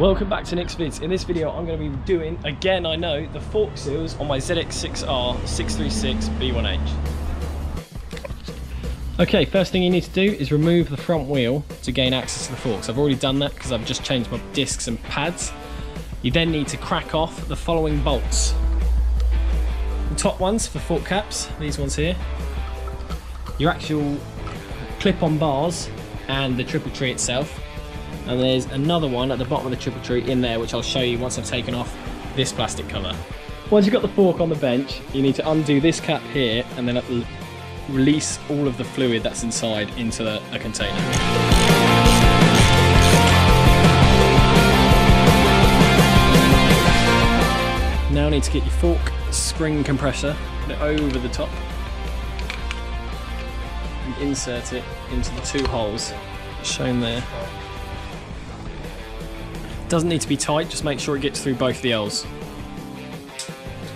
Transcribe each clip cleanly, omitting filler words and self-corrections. Welcome back to Nix Vids. In this video I'm going to be doing, again I know, the fork seals on my ZX-6R 636-B1H. Okay, first thing you need to do is remove the front wheel to gain access to the forks. I've already done that because I've just changed my discs and pads. You then need to crack off the following bolts. The top ones for fork caps, these ones here. Your actual clip-on bars and the triple tree itself. And there's another one at the bottom of the triple tree in there, which I'll show you once I've taken off this plastic cover. Once you've got the fork on the bench, you need to undo this cap here and then release all of the fluid that's inside into a container. Now need to get your fork spring compressor, put it over the top and insert it into the two holes shown there. Doesn't need to be tight, just make sure it gets through both the L's.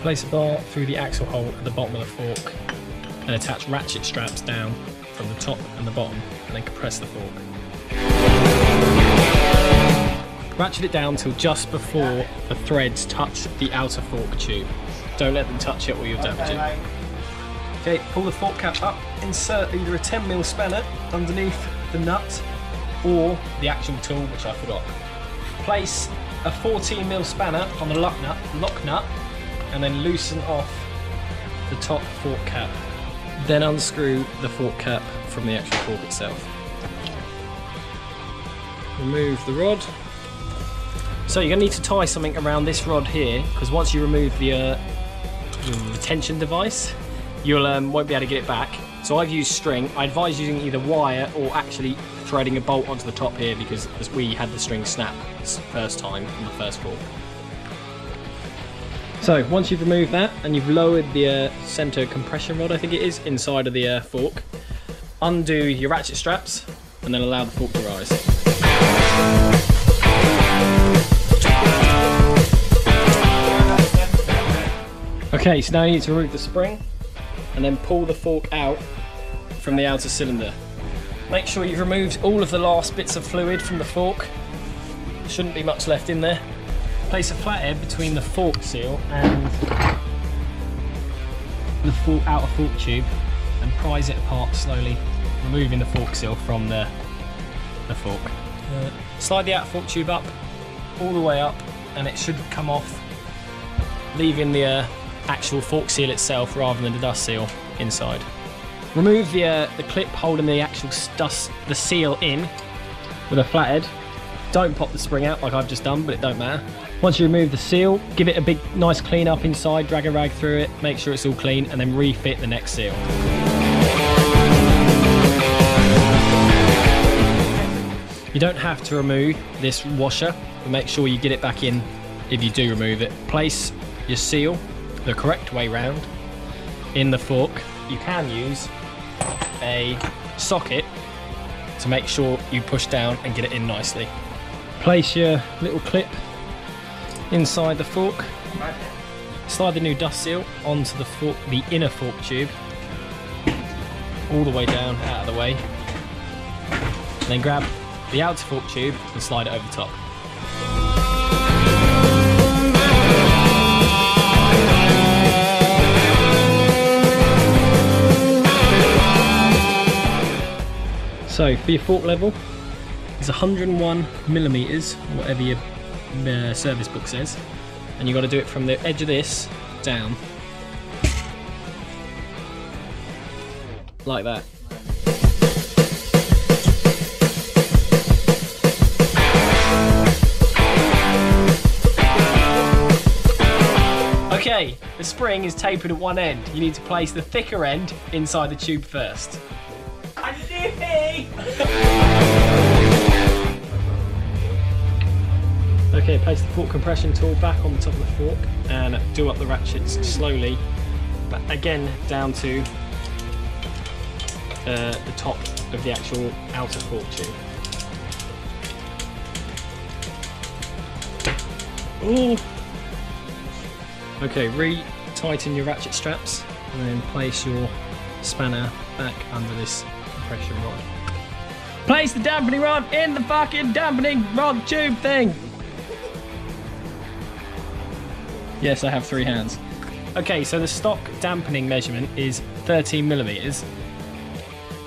Place a bar through the axle hole at the bottom of the fork and attach ratchet straps down from the top and the bottom and then compress the fork. Ratchet it down till just before the threads touch the outer fork tube. Don't let them touch it or you'll damage it. Okay, pull the fork cap up, insert either a 10mm spanner underneath the nut or the actual tool, which I forgot. Place a 14mm spanner on the lock nut and then loosen off the top fork cap. Then unscrew the fork cap from the actual fork itself. Remove the rod. So you're going to need to tie something around this rod here, because once you remove the tension device, you won't be able to get it back. So I've used string. I advise using either wire or actually threading a bolt onto the top here, because we had the string snap first time on the first fork. So once you've removed that and you've lowered the centre compression rod, I think it is, inside of the fork, undo your ratchet straps and then allow the fork to rise. Okay, so now you need to remove the spring and then pull the fork out from the outer cylinder. Make sure you've removed all of the last bits of fluid from the fork. Shouldn't be much left in there. Place a flathead between the fork seal and the outer fork tube and prise it apart slowly, removing the fork seal from the fork. Slide the outer fork tube up, all the way up, and it should come off, leaving the actual fork seal itself rather than the dust seal inside. Remove the clip holding the actual seal in with a flathead. Don't pop the spring out like I've just done, but it don't matter. Once you remove the seal, give it a big nice clean up inside, drag a rag through it, make sure it's all clean and then refit the next seal. You don't have to remove this washer, but make sure you get it back in if you do remove it. Place your seal the correct way round in the fork. You can use a socket to make sure you push down and get it in nicely. Place your little clip inside the fork. Slide the new dust seal onto the inner fork tube, all the way down, out of the way. And then grab the outer fork tube and slide it over the top. So for your fork level, it's 101mm, whatever your service book says, and you've got to do it from the edge of this down, like that. Okay, the spring is tapered at one end. You need to place the thicker end inside the tube first. Okay, place the fork compression tool back on the top of the fork and do up the ratchets slowly, but again down to the top of the actual outer fork tube. Ooh. Okay, re-tighten your ratchet straps and then place your spanner back under this compression rod. Place the dampening rod in the fucking dampening rod tube thing! Yes, I have three hands. Okay, so the stock dampening measurement is 13 millimeters.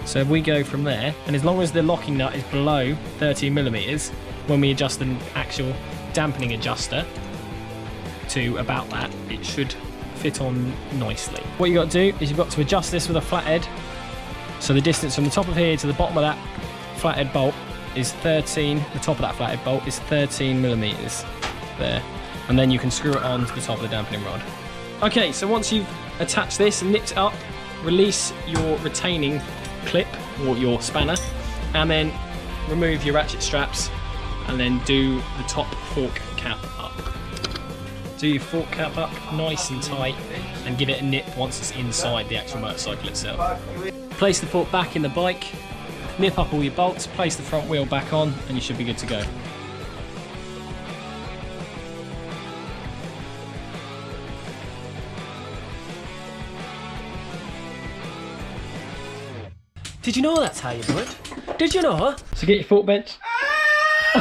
So if we go from there, and as long as the locking nut is below 13 millimeters, when we adjust the actual dampening adjuster to about that, it should fit on nicely. What you've got to do is you've got to adjust this with a flathead. So the distance from the top of here to the bottom of that flathead bolt is 13, the top of that flathead bolt is 13 millimeters there. And then you can screw it on to the top of the dampening rod. Okay, so once you've attached this and nipped it up, release your retaining clip or your spanner, and then remove your ratchet straps, and then do the top fork cap up. Do your fork cap up nice and tight, and give it a nip once it's inside the actual motorcycle itself. Place the fork back in the bike, nip up all your bolts, place the front wheel back on, and you should be good to go. Did you know that's how you do it? Did you know? So get your fork bench,